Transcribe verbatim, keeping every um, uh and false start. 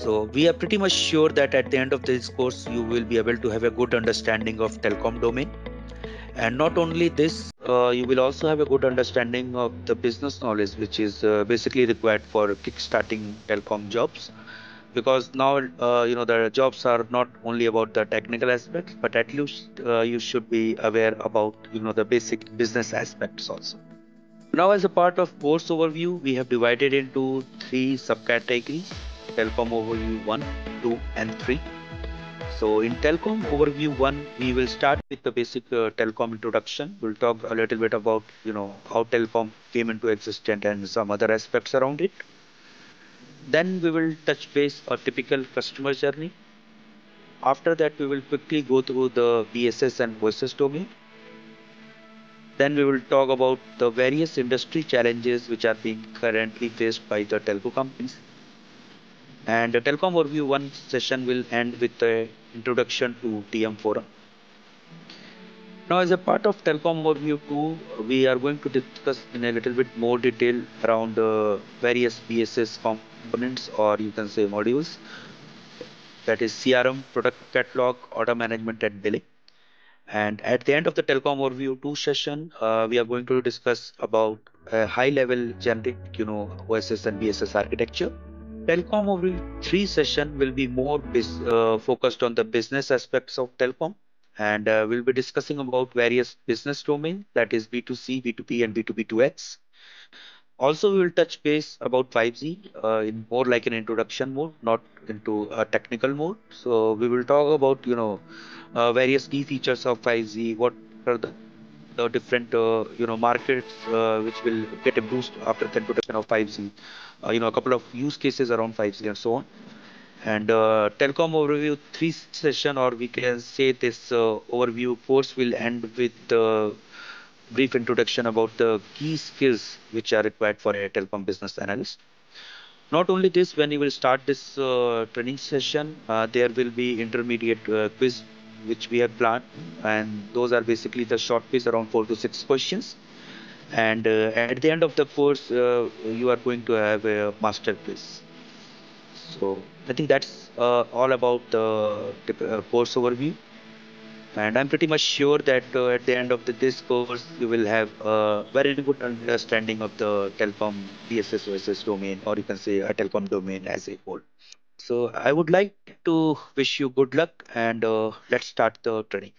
So we are pretty much sure that at the end of this course, you will be able to have a good understanding of telecom domain. And not only this, uh, you will also have a good understanding of the business knowledge, which is uh, basically required for kickstarting telecom jobs. Because now, uh, you know, the jobs are not only about the technical aspects, but at least uh, you should be aware about, you know, the basic business aspects also. Now, as a part of course overview, we have divided into three subcategories: Telecom Overview one, two and three. So in Telecom Overview one, we will start with the basic uh, telecom introduction. We'll talk a little bit about, you know, how telecom came into existence and some other aspects around it. Then we will touch base on typical customer journey. After that, we will quickly go through the V S S and voices domain. Then we will talk about the various industry challenges which are being currently faced by the telco companies. And the Telecom Overview one session will end with the introduction to T M Forum. Now, as a part of Telecom Overview two, we are going to discuss in a little bit more detail around uh, various V S S components, or you can say modules, that is C R M, product catalog, order management and billing. And at the end of the Telecom Overview two session, uh, we are going to discuss about a high level generic, you know, O S S and V S S architecture. Telecom Overview three session will be more uh, focused on the business aspects of telecom, and uh, we'll be discussing about various business domains, that is B two C, B two B and B two B two X. Also, we will touch base about five G uh, in more like an introduction mode, not into a technical mode. So we will talk about, you know, uh, various key features of five G, what are the, the different, uh, you know, markets uh, which will get a boost after the introduction of five G. Uh, you know, a couple of use cases around five G and so on. And uh, Telecom Overview three session, or we can say this uh, overview course, will end with the uh, brief introduction about the key skills which are required for a telecom business analyst. Not only this, when you will start this uh, training session, uh, there will be intermediate uh, quiz which we have planned, and those are basically the short quiz around four to six questions. And uh, at the end of the course, uh, you are going to have a master quiz. So I think that's uh, all about the uh, course overview. And I'm pretty much sure that uh, at the end of the, this course, you will have a very good understanding of the telecom V S S O S S domain, or you can say a telecom domain as a whole. So I would like to wish you good luck, and uh, let's start the training.